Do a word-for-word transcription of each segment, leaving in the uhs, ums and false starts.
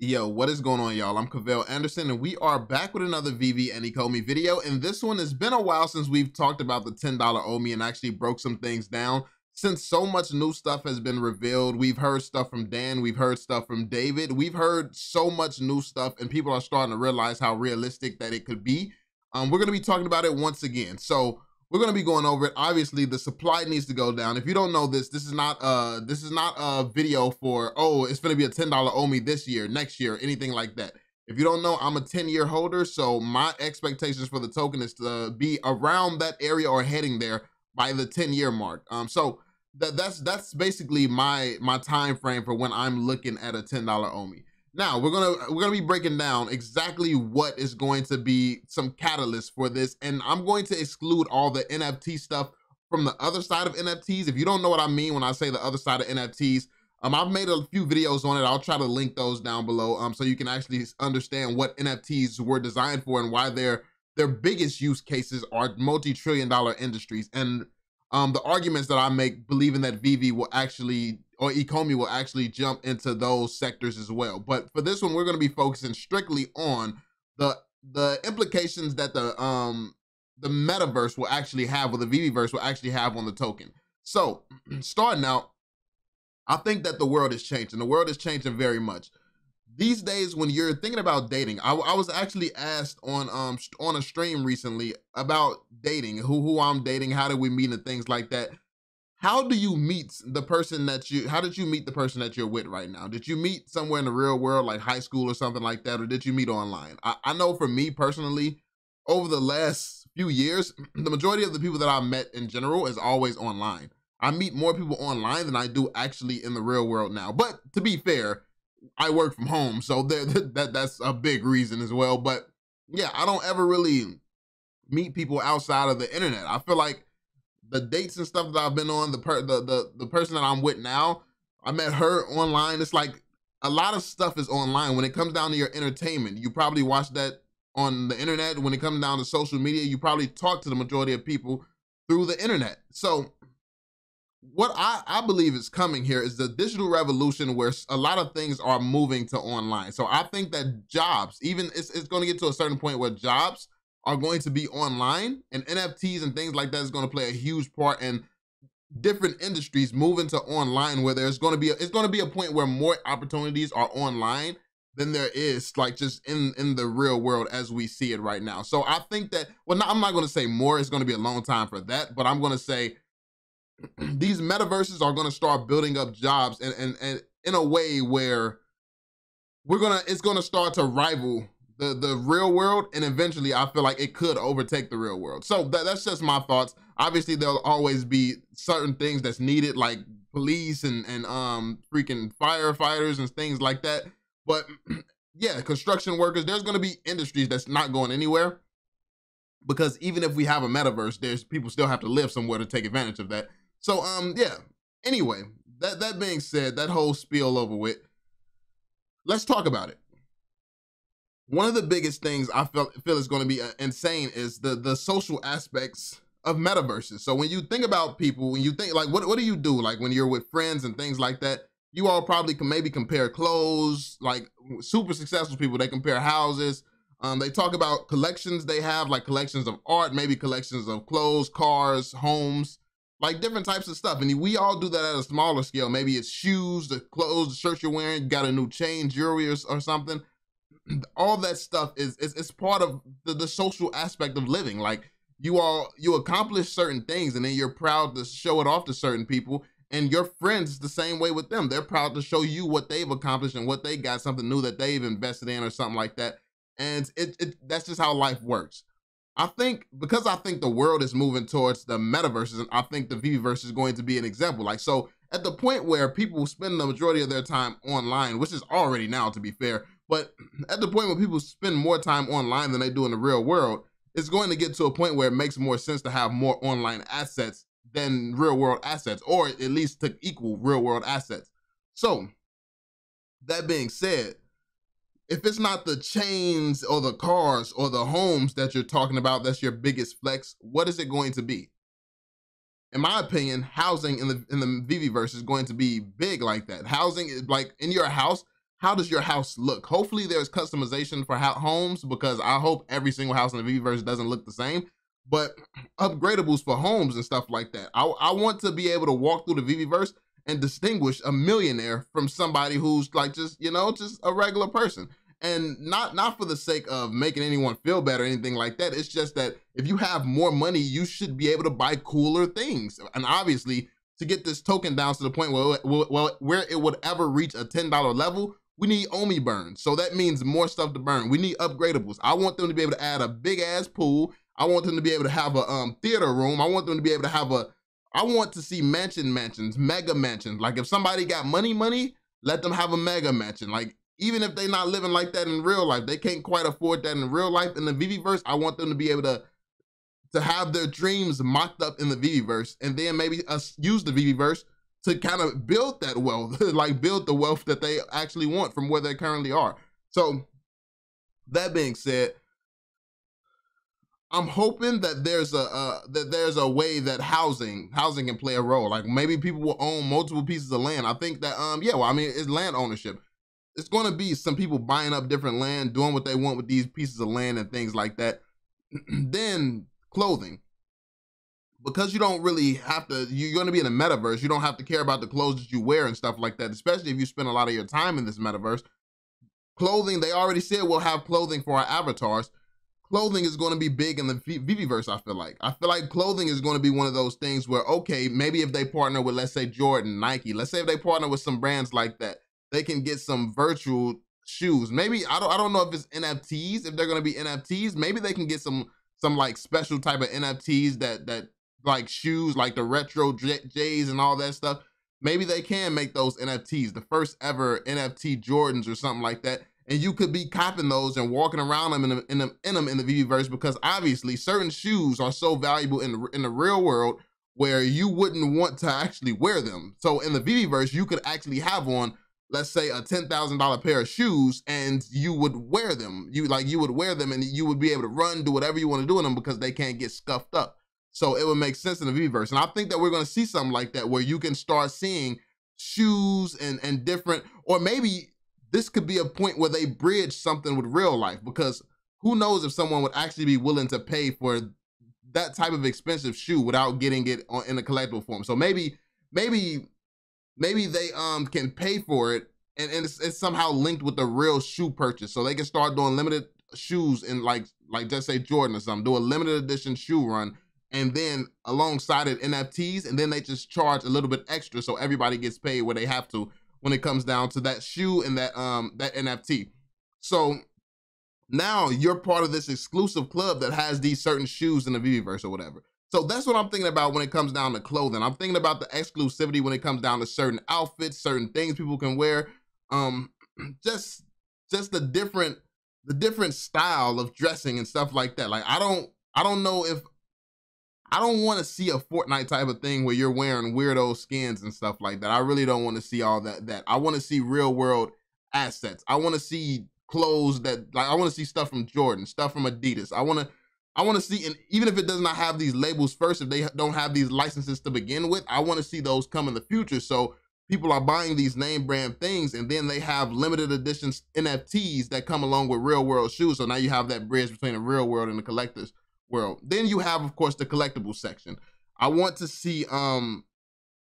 Yo, what is going on, y'all? I'm Cavell Anderson, and we are back with another VeVe and Ecomi video. And this one has been a while since we've talked about the ten dollar Omi and actually broke some things down. Since so much new stuff has been revealed, we've heard stuff from Dan, we've heard stuff from David, we've heard so much new stuff, and people are starting to realize how realistic that it could be. Um, we're going to be talking about it once again. So we're going to be going over it. Obviously, the supply needs to go down. If you don't know this, this is not uh this is not a video for, oh, it's going to be a ten dollar Omi this year, next year, anything like that. If you don't know, I'm a ten year holder, so my expectations for the token is to be around that area or heading there by the ten year mark. Um, so that that's that's basically my my time frame for when I'm looking at a ten dollar Omi. Now we're gonna we're gonna be breaking down exactly what is going to be some catalyst for this, and I'm going to exclude all the N F T stuff from the other side of N F Ts. If you don't know what I mean when I say the other side of N F Ts, um, I've made a few videos on it. I'll try to link those down below, um, so you can actually understand what N F Ts were designed for and why their their biggest use cases are multi-trillion dollar industries. And um, the arguments that I make, believing that VeVe will actually, or Ecomi will actually jump into those sectors as well. But for this one, we're going to be focusing strictly on the the implications that the um the metaverse will actually have, or the VVverse will actually have on the token. So starting out, I think that the world is changing. The world is changing very much. These days, when you're thinking about dating, I, I was actually asked on um on a stream recently about dating, who who I'm dating, how did we meet, and things like that. How do you meet the person that you, how did you meet the person that you're with right now? Did you meet somewhere in the real world, like high school or something like that? Or did you meet online? I, I know for me personally, over the last few years, the majority of the people that I met in general is always online. I meet more people online than I do actually in the real world now. But to be fair, I work from home, so that, that that's a big reason as well. But yeah, I don't ever really meet people outside of the internet. I feel like the dates and stuff that I've been on, the, per the the the person that I'm with now, I met her online. It's like a lot of stuff is online. When it comes down to your entertainment, you probably watch that on the internet. When it comes down to social media, you probably talk to the majority of people through the internet. So what I, I believe is coming here is the digital revolution, where a lot of things are moving to online. So I think that jobs, even it's, it's going to get to a certain point where jobs are going to be online, and N F Ts and things like that is going to play a huge part, and different industries move into online, where there's going to be a, it's going to be a point where more opportunities are online than there is like just in in the real world as we see it right now. So I think that, well, not, I'm not going to say more, it's going to be a long time for that, but I'm going to say these metaverses are going to start building up jobs, and and, and in a way where we're gonna it's going to start to rival The, the real world, and eventually I feel like it could overtake the real world. So that, that's just my thoughts. Obviously, there'll always be certain things that's needed, like police and, and um freaking firefighters and things like that. But yeah, construction workers, there's going to be industries that's not going anywhere, because even if we have a metaverse, there's people still have to live somewhere to take advantage of that. So um yeah, anyway, that, that being said, that whole spiel over with, let's talk about it. One of the biggest things I feel, feel is going to be insane is the, the social aspects of metaverses. So when you think about people, when you think, like, what, what do you do? Like, when you're with friends and things like that, you all probably can maybe compare clothes. Like, super successful people, they compare houses. Um, they talk about collections they have, like collections of art, maybe collections of clothes, cars, homes, like different types of stuff. And we all do that at a smaller scale. Maybe it's shoes, the clothes, the shirt you're wearing, you got a new chain, jewelry, or, or something. All that stuff is it's, it's part of the, the social aspect of living. Like, you all you accomplish certain things, and then you're proud to show it off to certain people, and your friends the same way with them. They're proud to show you what they've accomplished and what they got, something new that they've invested in or something like that. And it, it that's just how life works. I think because I think the world is moving towards the metaverses, and I think the VVverse is going to be an example. Like, so at the point where people spend the majority of their time online, which is already now, to be fair, but at the point where people spend more time online than they do in the real world, it's going to get to a point where it makes more sense to have more online assets than real world assets, or at least to equal real world assets. So that being said, if it's not the chains or the cars or the homes that you're talking about that's your biggest flex, what is it going to be? In my opinion, housing in the in the VVverse is going to be big like that. Housing is like in your house. how does your house look? Hopefully there's customization for how homes, because I hope every single house in the VVverse doesn't look the same, but upgradables for homes and stuff like that. I, I want to be able to walk through the VVverse and distinguish a millionaire from somebody who's like, just, you know, just a regular person. And not, not for the sake of making anyone feel bad or anything like that. It's just that if you have more money, you should be able to buy cooler things. And obviously, to get this token down to the point where, well, where it would ever reach a ten dollar level, we need Omi burns. So that means more stuff to burn. We need upgradables. I want them to be able to add a big ass pool. I want them to be able to have a um, theater room. I want them to be able to have a, I want to see mansion mansions, mega mansions. Like if somebody got money, money, let them have a mega mansion. Like, even if they're not living like that in real life, they can't quite afford that in real life. In the VVverse, I want them to be able to to have their dreams mocked up in the VVverse, and then maybe us use the VVverse to kind of build that wealth, like build the wealth that they actually want from where they currently are. So that being said, I'm hoping that there's a uh, that there's a way that housing housing can play a role. Like maybe people will own multiple pieces of land. I think that um yeah, well I mean it's land ownership. It's going to be some people buying up different land, doing what they want with these pieces of land and things like that. Then clothing, because you don't really have to, you're going to be in a metaverse. You don't have to care about the clothes that you wear and stuff like that, especially if you spend a lot of your time in this metaverse. Clothing, they already said we'll have clothing for our avatars. Clothing is going to be big in the VVverse, I feel like. I feel like clothing is going to be one of those things where, okay, maybe if they partner with, let's say, Jordan, Nike, let's say if they partner with some brands like that, they can get some virtual shoes. Maybe, I don't I don't know if it's N F Ts, if they're gonna be N F Ts, maybe they can get some some like special type of N F Ts that that like shoes, like the retro J's and all that stuff. Maybe they can make those N F Ts, the first ever N F T Jordans or something like that. And you could be copping those and walking around them in, the, in, the, in them in the VVverse, because obviously certain shoes are so valuable in the, in the real world where you wouldn't want to actually wear them. So in the VVverse, you could actually have on, let's say, a ten thousand dollar pair of shoes, and you would wear them. You like you would wear them and you would be able to run, do whatever you want to do in them, because they can't get scuffed up. So it would make sense in the VVverse. And I think that we're going to see something like that, where you can start seeing shoes and, and different, or maybe this could be a point where they bridge something with real life, because who knows if someone would actually be willing to pay for that type of expensive shoe without getting it on, in a collectible form. So maybe, maybe, Maybe they um can pay for it, and, and it's, it's somehow linked with the real shoe purchase. So they can start doing limited shoes in like, like just say Jordan or something, do a limited edition shoe run, and then alongside it N F Ts, and then they just charge a little bit extra so everybody gets paid where they have to when it comes down to that shoe and that um that N F T. So now you're part of this exclusive club that has these certain shoes in the VVverse or whatever. So that's what I'm thinking about when it comes down to clothing. I'm thinking about the exclusivity when it comes down to certain outfits, certain things people can wear. Um, just, just the different, the different style of dressing and stuff like that. Like I don't, I don't know if, I don't want to see a Fortnite type of thing where you're wearing weirdo skins and stuff like that. I really don't want to see all that. That I want to see real world assets. I want to see clothes that, like I want to see stuff from Jordan, stuff from Adidas. I want to. I want to see, and even if it does not have these labels first, if they don't have these licenses to begin with, I want to see those come in the future. So people are buying these name brand things, and then they have limited edition N F Ts that come along with real world shoes. So now you have that bridge between the real world and the collector's world. Then you have, of course, the collectible section. I want to see um,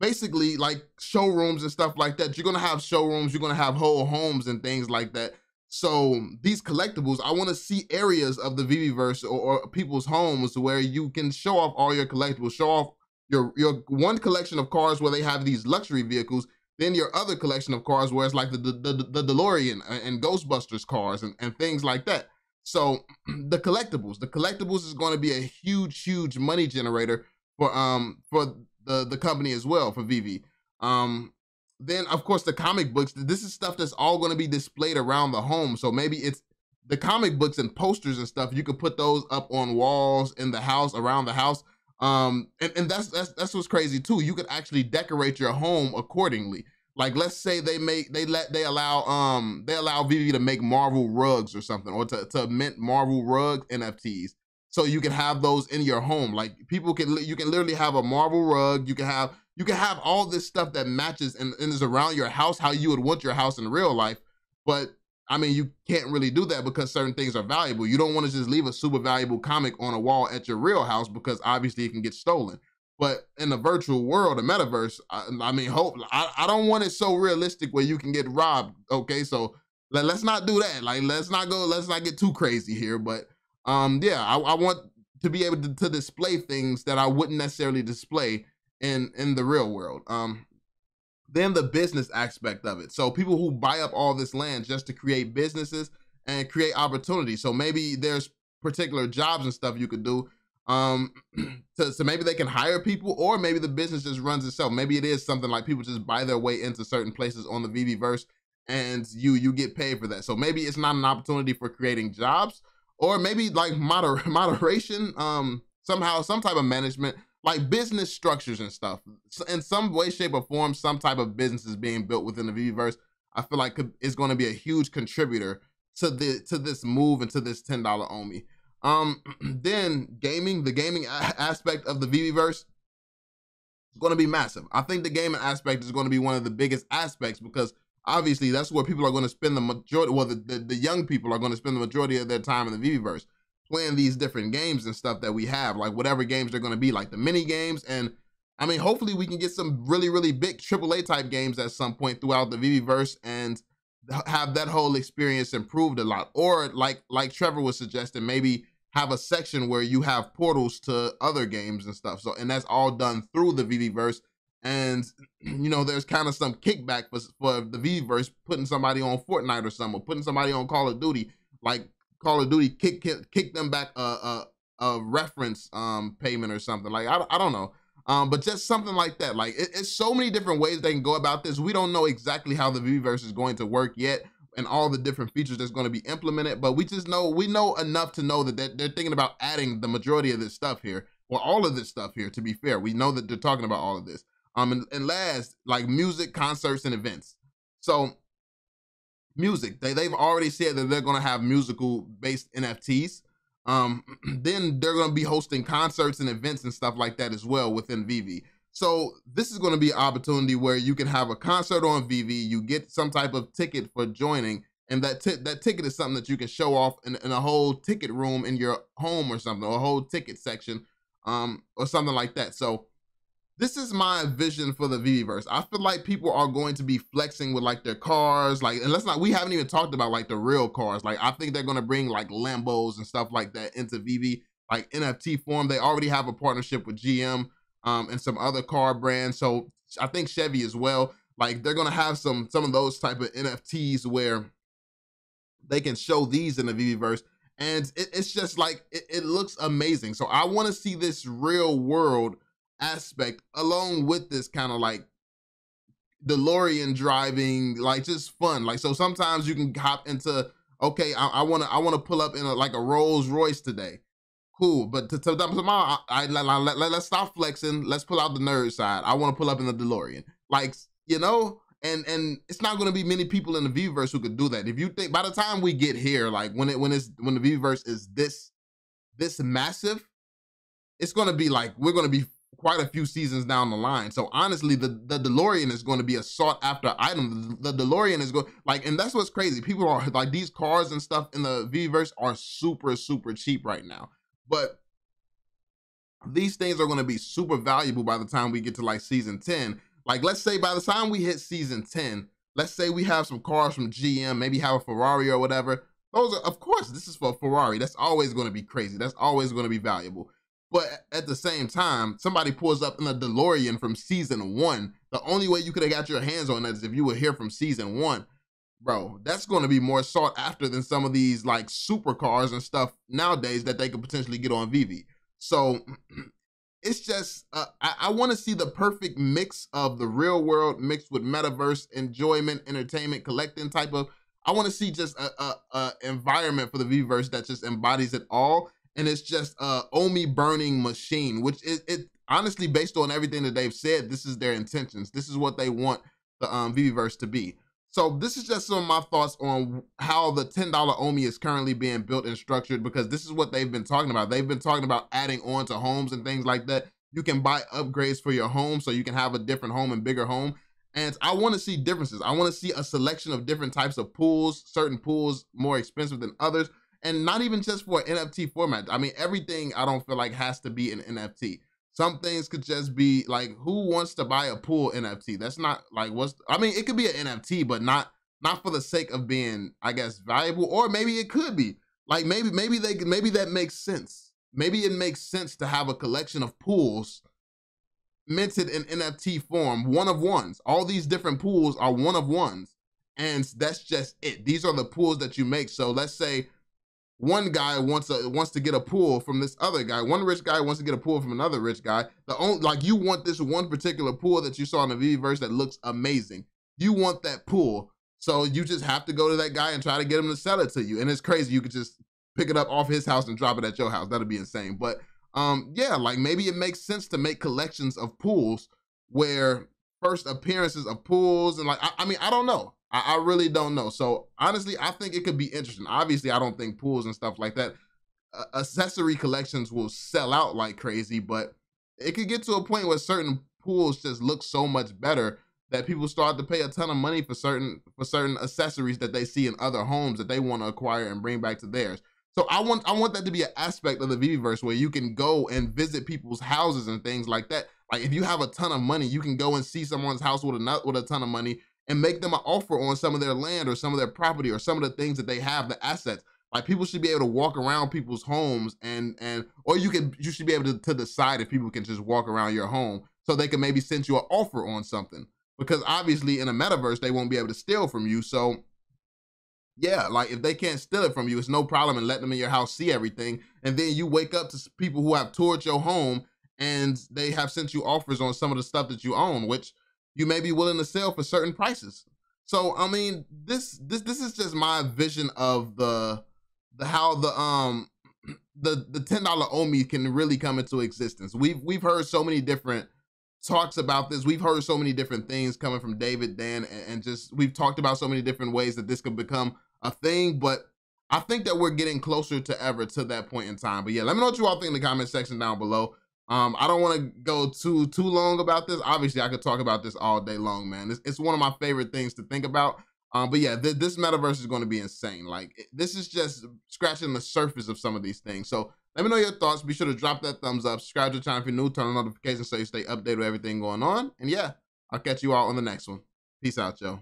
basically like showrooms and stuff like that. You're going to have showrooms, you're going to have whole homes and things like that. So these collectibles, I want to see areas of the VVverse or, or people's homes where you can show off all your collectibles, show off your, your one collection of cars where they have these luxury vehicles, then your other collection of cars where it's like the, the, the, the DeLorean and Ghostbusters cars and, and things like that. So the collectibles, the collectibles is going to be a huge, huge money generator for, um, for the, the company as well, for VeVe. Um, Then, of course, the comic books. This is stuff that's all going to be displayed around the home. So maybe it's the comic books and posters and stuff. You could put those up on walls in the house, around the house. Um, and, and that's, that's, that's what's crazy too. You could actually decorate your home accordingly. Like, let's say they make, they let, they allow, um, they allow VeVe to make Marvel rugs or something, or to, to mint Marvel rug N F Ts. So you can have those in your home. Like people can, you can literally have a Marvel rug. You can have, you can have all this stuff that matches and, and is around your house, how you would want your house in real life. But I mean, you can't really do that because certain things are valuable. You don't want to just leave a super valuable comic on a wall at your real house because obviously it can get stolen. But in the virtual world, the metaverse, I, I mean, hope I, I don't want it so realistic where you can get robbed. Okay, so let, let's not do that. Like, let's not go, let's not get too crazy here. But um, yeah, I, I want to be able to, to display things that I wouldn't necessarily display in, in the real world. Um, then the business aspect of it. So people who buy up all this land just to create businesses and create opportunities. So maybe there's particular jobs and stuff you could do. Um, so, so maybe they can hire people, or maybe the business just runs itself. Maybe it is something like people just buy their way into certain places on the VVverse, and you you get paid for that. So maybe it's not an opportunity for creating jobs, or maybe like moder moderation, um, somehow some type of management, like business structures and stuff. So in some way, shape, or form, some type of business is being built within the VVverse. I feel like it's going to be a huge contributor to the to this move and to this ten dollar Omi. Um, then gaming, the gaming aspect of the VVverse is going to be massive. I think the gaming aspect is going to be one of the biggest aspects because obviously that's where people are going to spend the majority, well, the, the, the young people are going to spend the majority of their time in the VVverse playing these different games and stuff that we have, like whatever games they're going to be, like the mini games. And I mean, hopefully we can get some really, really big triple A type games at some point throughout the VVverse and have that whole experience improved a lot. Or like, like Trevor was suggesting, maybe have a section where you have portals to other games and stuff. So, and that's all done through the VVverse. And, you know, there's kind of some kickback for, for the VVverse putting somebody on Fortnite or something, or putting somebody on Call of Duty. Like Call of Duty kick, kick, kick them back a, a, a reference um, payment or something. Like, I, I don't know. Um, but just something like that. Like, it, it's so many different ways they can go about this. We don't know exactly how the VVverse is going to work yet, and all the different features that's going to be implemented, but we just know, we know enough to know that they're, they're thinking about adding the majority of this stuff here, or all of this stuff here, to be fair. We know that they're talking about all of this. Um, and, and last, like music, concerts, and events. So music, they, they've already said that they're going to have musical-based N F Ts. Um, then they're going to be hosting concerts and events and stuff like that as well within VeVe. So this is going to be an opportunity where you can have a concert on VeVe, you get some type of ticket for joining, and that that ticket is something that you can show off in, in a whole ticket room in your home or something, or a whole ticket section, um, or something like that. So this is my vision for the VVverse. I feel like people are going to be flexing with like their cars, like, and let's not, we haven't even talked about like the real cars. Like I think they're going to bring like Lambos and stuff like that into VeVe, like N F T form. They already have a partnership with G M. Um, and some other car brands. So I think Chevy as well, like they're going to have some, some of those type of N F Ts where they can show these in the VVverse. And it, it's just like, it, it looks amazing. So I want to see this real world aspect along with this kind of like DeLorean driving, like just fun. Like, so sometimes you can hop into, okay, I want to, I want to pull up in a, like a Rolls-Royce today. Cool, but to, to, tomorrow, I, I, I, let, let's stop flexing. Let's pull out the nerd side. I want to pull up in the DeLorean. Like, you know, and and it's not going to be many people in the VVverse who could do that. If you think, by the time we get here, like when it when it's when the VVverse is this this massive, it's going to be like, we're going to be quite a few seasons down the line. So honestly, the the DeLorean is going to be a sought after item. The, the DeLorean is going, like, and that's what's crazy. People are like, these cars and stuff in the VVverse are super super cheap right now. But these things are going to be super valuable by the time we get to like season ten. Like, let's say by the time we hit season ten, let's say we have some cars from G M, maybe have a Ferrari or whatever. Those are, of course, this is for Ferrari. That's always going to be crazy. That's always going to be valuable. But at the same time, somebody pulls up in a DeLorean from season one. The only way you could have got your hands on that is if you were here from season one. Bro, that's going to be more sought after than some of these like supercars and stuff nowadays that they could potentially get on VeVe. So it's just, uh, I, I want to see the perfect mix of the real world mixed with metaverse, enjoyment, entertainment, collecting type of, I want to see just a, a, a environment for the VVerse that just embodies it all. And it's just a Omi burning machine, which is, it honestly, based on everything that they've said, this is their intentions. This is what they want the um, VVerse to be. So this is just some of my thoughts on how the ten dollar Omi is currently being built and structured, because this is what they've been talking about. They've been talking about adding on to homes and things like that. You can buy upgrades for your home so you can have a different home and bigger home. And I want to see differences. I want to see a selection of different types of pools, certain pools more expensive than others, and not even just for an N F T format. I mean, everything I don't feel like has to be an N F T. Some things could just be like, who wants to buy a pool N F T? That's not like what's, I mean, it could be an N F T, but not not for the sake of being, I guess, valuable. Or maybe it could be like, maybe, maybe they maybe that makes sense. Maybe it makes sense to have a collection of pools minted in N F T form, one of ones. All these different pools are one of ones. And that's just it. These are the pools that you make. So let's say one guy wants a, wants to get a pool from this other guy. One rich guy wants to get a pool from another rich guy. The only, like you want this one particular pool that you saw in the VVverse that looks amazing. You want that pool. So you just have to go to that guy and try to get him to sell it to you. And it's crazy. You could just pick it up off his house and drop it at your house. That'd be insane. But um, yeah, like maybe it makes sense to make collections of pools where first appearances of pools and like, I, I mean, I don't know. I really don't know. So honestly, I think it could be interesting. Obviously, I don't think pools and stuff like that, uh, accessory collections will sell out like crazy, but it could get to a point where certain pools just look so much better that people start to pay a ton of money for certain for certain accessories that they see in other homes that they want to acquire and bring back to theirs. So I want I want that to be an aspect of the VVverse where you can go and visit people's houses and things like that. Like if you have a ton of money, you can go and see someone's house with a with a ton of money and make them an offer on some of their land or some of their property or some of the things that they have, the assets. Like people should be able to walk around people's homes and, and or you can you should be able to, to decide if people can just walk around your home so they can maybe send you an offer on something. Because obviously in a metaverse, they won't be able to steal from you. So yeah, like if they can't steal it from you, it's no problem in letting them in your house, see everything. And then you wake up to people who have toured your home and they have sent you offers on some of the stuff that you own, which you may be willing to sell for certain prices. So, I mean, this this this is just my vision of the the how the um the the ten dollar Omi can really come into existence. We've we've heard so many different talks about this. We've heard so many different things coming from David, Dan, and, and just we've talked about so many different ways that this could become a thing. But I think that we're getting closer to ever to that point in time. But yeah, let me know what you all think in the comment section down below. Um, I don't want to go too, too long about this. Obviously, I could talk about this all day long, man. It's, it's one of my favorite things to think about. Um, but yeah, th this metaverse is going to be insane. Like, it, this is just scratching the surface of some of these things. So let me know your thoughts. Be sure to drop that thumbs up. Subscribe to the channel if you're new. Turn on notifications so you stay updated with everything going on. And yeah, I'll catch you all on the next one. Peace out, yo.